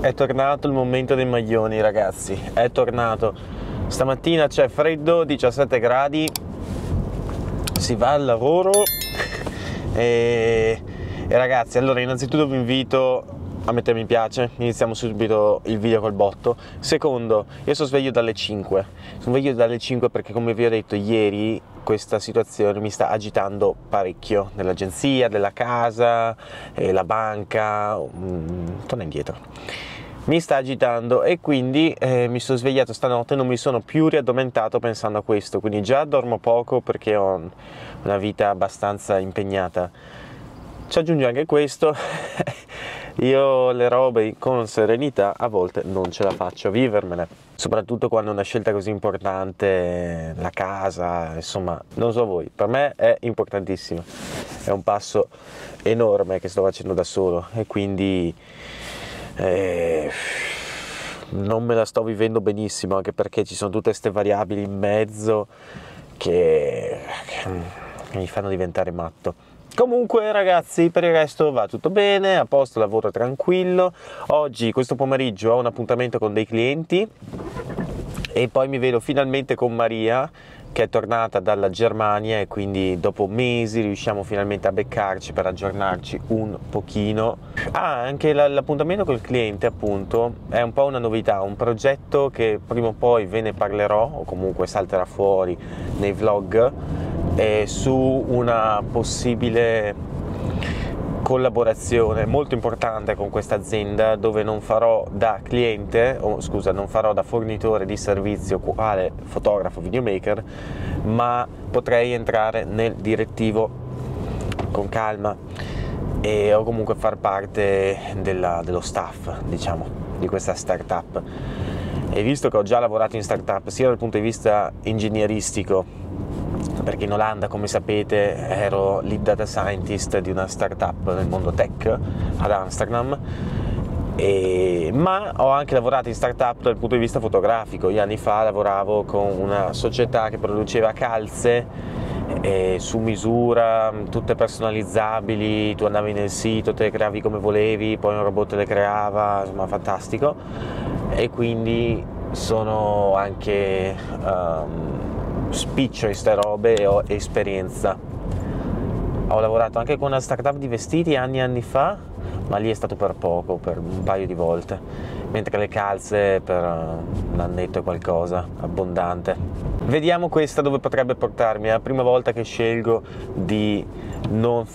È tornato il momento dei maglioni, ragazzi, è tornato. Stamattina c'è freddo, 17 gradi, si va al lavoro e ragazzi, allora innanzitutto vi invito a mettere mi piace, iniziamo subito il video col botto. Secondo, io sono sveglio dalle 5 perché, come vi ho detto ieri, questa situazione mi sta agitando parecchio, nell'agenzia, della casa, la banca, torna indietro, mi sta agitando e quindi mi sono svegliato stanotte e non mi sono più riaddormentato pensando a questo, quindi già dormo poco perché ho una vita abbastanza impegnata, ci aggiungo anche questo. Io le robe con serenità a volte non ce la faccio a vivermele, soprattutto quando è una scelta così importante, la casa, insomma, non so voi, per me è importantissimo, è un passo enorme che sto facendo da solo e quindi non me la sto vivendo benissimo, anche perché ci sono tutte queste variabili in mezzo che mi fanno diventare matto. Comunque ragazzi, per il resto va tutto bene, a posto, lavoro tranquillo. Oggi, questo pomeriggio, ho un appuntamento con dei clienti e poi mi vedo finalmente con Maria, che è tornata dalla Germania e quindi dopo mesi riusciamo finalmente a beccarci per aggiornarci un pochino. Ah, anche l'appuntamento col cliente, appunto, è un po' una novità, un progetto che prima o poi ve ne parlerò o comunque salterà fuori nei vlog, su una possibile collaborazione molto importante con questa azienda, dove non farò da cliente, non farò da fornitore di servizio quale fotografo videomaker, ma potrei entrare nel direttivo con calma o comunque far parte dello staff, diciamo, di questa startup. E visto che ho già lavorato in startup sia dal punto di vista ingegneristico, perché in Olanda, come sapete, ero lead data scientist di una startup nel mondo tech ad Amsterdam, ma ho anche lavorato in startup dal punto di vista fotografico. Io anni fa lavoravo con una società che produceva calze su misura, tutte personalizzabili, tu andavi nel sito, te le creavi come volevi, poi un robot te le creava, insomma fantastico. E quindi sono anche... spiccio in queste robe e ho esperienza. Ho lavorato anche con una startup di vestiti anni e anni fa, ma lì è stato per poco, per un paio di volte, mentre le calze per un annetto e qualcosa, abbondante. Vediamo questa dove potrebbe portarmi. È la prima volta che scelgo di non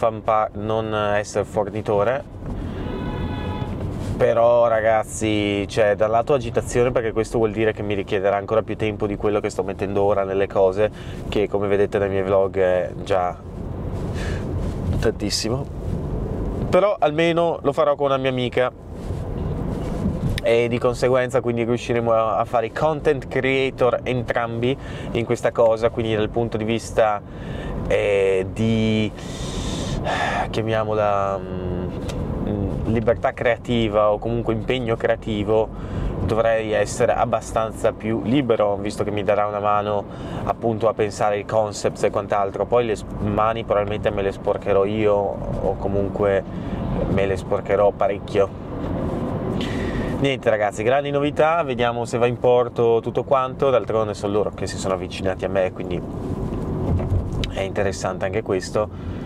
essere fornitore, però ragazzi, cioè, dal lato agitazione, perché questo vuol dire che mi richiederà ancora più tempo di quello che sto mettendo ora nelle cose, che come vedete dai miei vlog è già tantissimo, però almeno lo farò con una mia amica e di conseguenza quindi riusciremo a fare i content creator entrambi in questa cosa, quindi dal punto di vista di, chiamiamola, libertà creativa o comunque impegno creativo, dovrei essere abbastanza più libero, visto che mi darà una mano appunto a pensare i concept e quant'altro. Poi le mani probabilmente me le sporcherò io, o comunque me le sporcherò parecchio. Niente ragazzi, grandi novità, vediamo se va in porto tutto quanto, d'altronde sono loro che si sono avvicinati a me, quindi è interessante anche questo.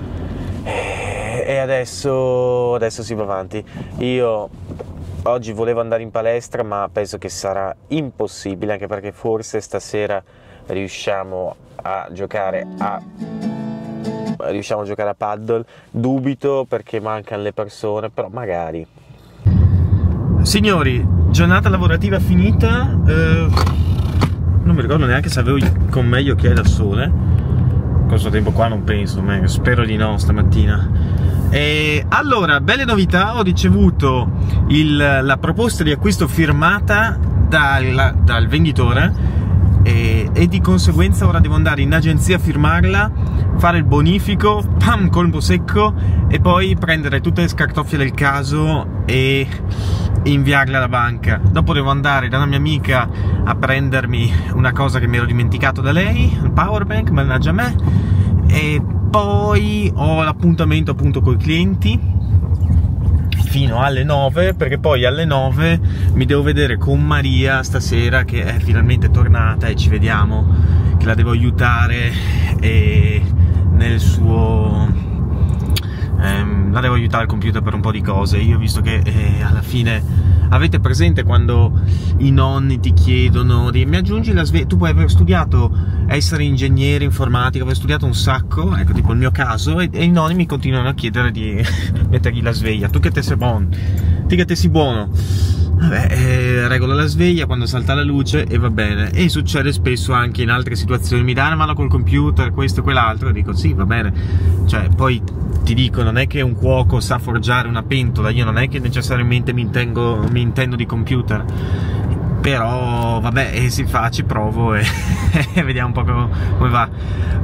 E adesso si va avanti. Io oggi volevo andare in palestra, ma penso che sarà impossibile, anche perché forse stasera riusciamo a giocare a paddle. Dubito, perché mancano le persone, però magari. Signori, giornata lavorativa finita, non mi ricordo neanche se avevo con me gli occhiali al sole. Questo tempo qua non penso, spero di no stamattina. E allora, belle novità, ho ricevuto la proposta di acquisto firmata dal venditore e di conseguenza ora devo andare in agenzia a firmarla, fare il bonifico, pam, colpo secco, e poi prendere tutte le scartoffie del caso e inviarla alla banca. Dopo devo andare da una mia amica a prendermi una cosa che mi ero dimenticato da lei, il power bank, mannaggia me, e poi ho l'appuntamento appunto con i clienti. fino alle 9, perché poi alle 9 mi devo vedere con Maria stasera, che è finalmente tornata, e ci vediamo, che la devo aiutare e nel suo... la devo aiutare al computer per un po' di cose. Io ho visto che alla fine... Avete presente quando i nonni ti chiedono di mi aggiungi la sveglia? Tu puoi aver studiato, essere ingegnere informatico, aver studiato un sacco, ecco, tipo il mio caso, e i nonni mi continuano a chiedere di mettergli la sveglia. Tu che te sei buono, ti che te sei buono. Vabbè, regola la sveglia quando salta la luce e va bene. E succede spesso anche in altre situazioni, mi dai una mano col computer, questo e quell'altro, e dico sì, va bene. Cioè, poi ti dico, non è che un cuoco sa forgiare una pentola, io non è che necessariamente mi intendo di computer, però vabbè, si fa, ci provo e vediamo un po' come va.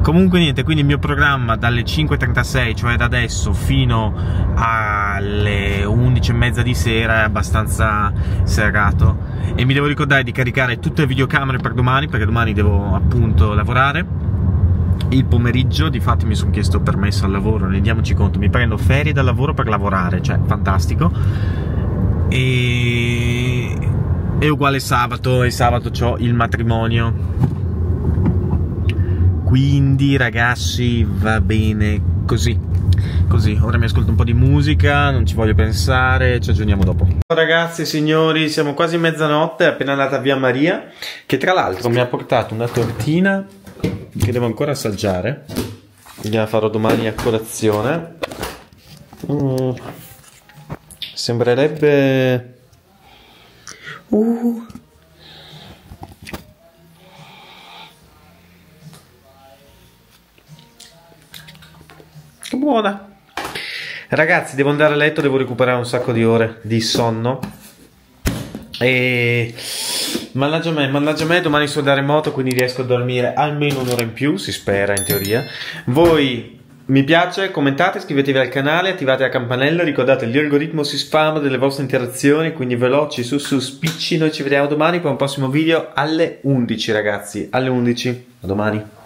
Comunque niente, quindi il mio programma dalle 5:36, cioè da adesso fino alle 11:30 di sera, è abbastanza serrato, e mi devo ricordare di caricare tutte le videocamere per domani, perché domani devo appunto lavorare il pomeriggio. Difatti mi sono chiesto permesso al lavoro, rendiamoci conto, mi prendo ferie dal lavoro per lavorare, cioè fantastico. E uguale sabato, e sabato c'ho il matrimonio, quindi ragazzi va bene così. Così, ora mi ascolto un po' di musica, non ci voglio pensare, ci aggiorniamo dopo. Ragazzi, signori, siamo quasi mezzanotte, è appena andata via Maria, che tra l'altro mi ha portato una tortina che devo ancora assaggiare, la farò domani a colazione. Sembrerebbe che buona. Ragazzi, devo andare a letto, devo recuperare un sacco di ore di sonno e... mannaggia me, domani sto da remoto, quindi riesco a dormire almeno un'ora in più, si spera, in teoria. Voi mi piace, commentate, iscrivetevi al canale, attivate la campanella, ricordate l'algoritmo si sfama delle vostre interazioni, quindi veloci, su spicci, noi ci vediamo domani per un prossimo video alle 11 ragazzi, alle 11, a domani.